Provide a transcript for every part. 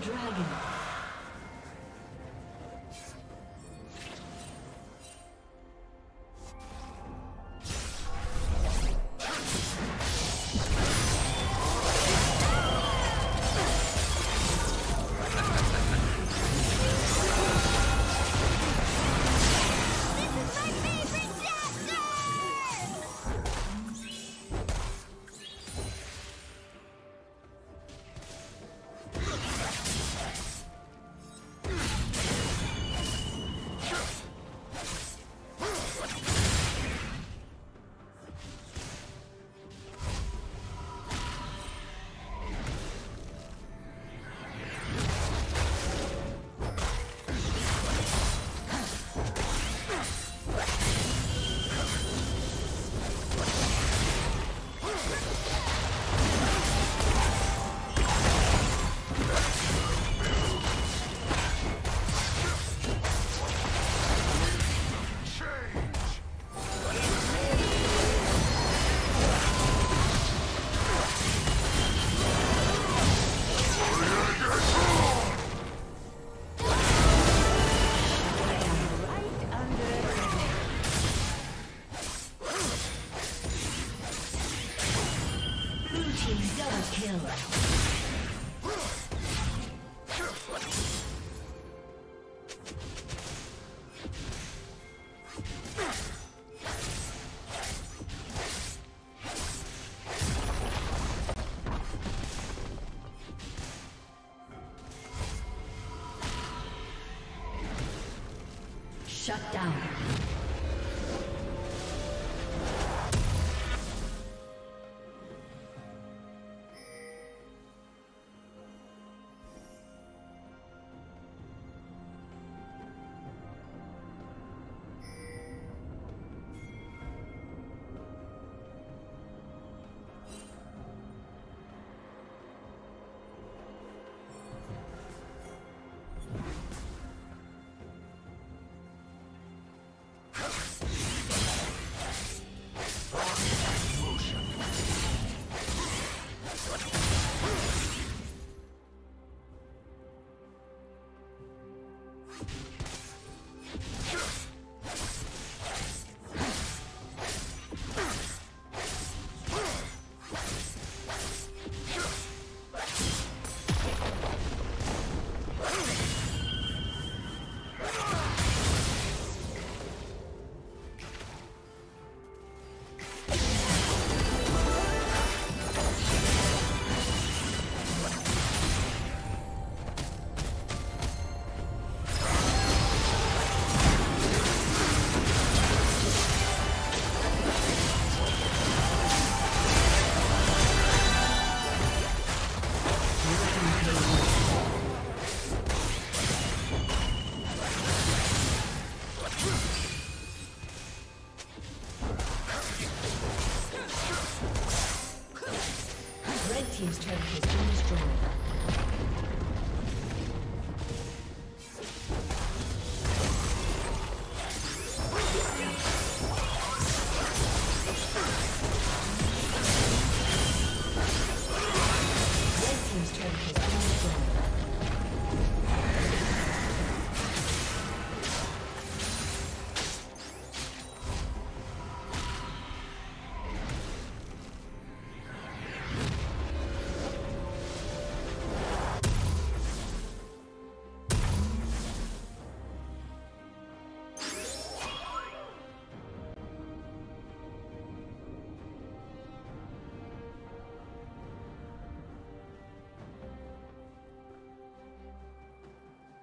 dragon. Shut down.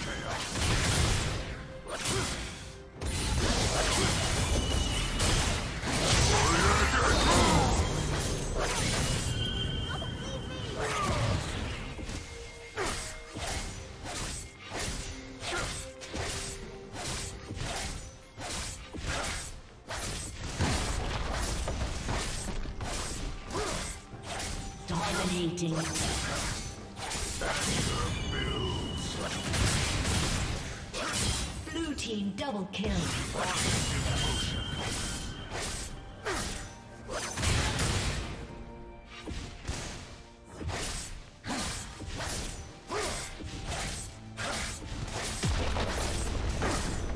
Chaos. dominating. Blue team double kill.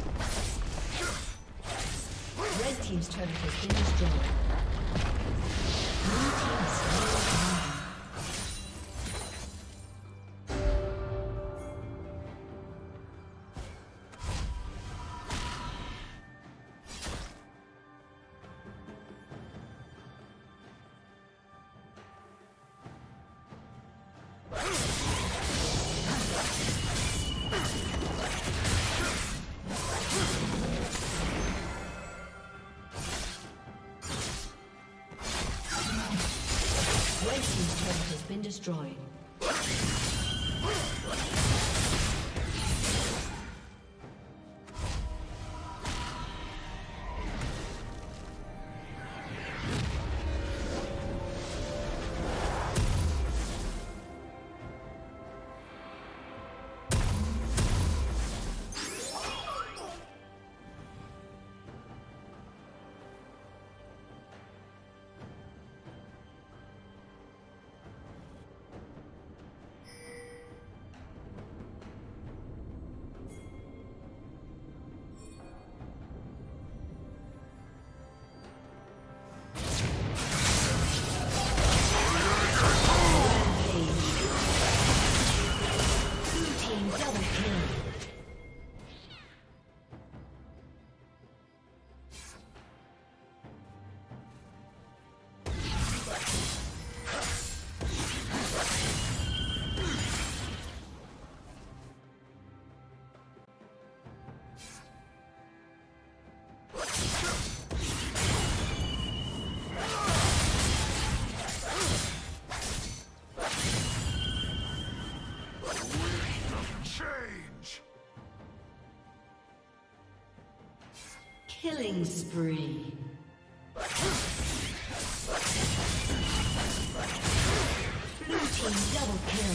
Red team's turret has been destroyed. Destroyed. Killing spree. Blue team double kill.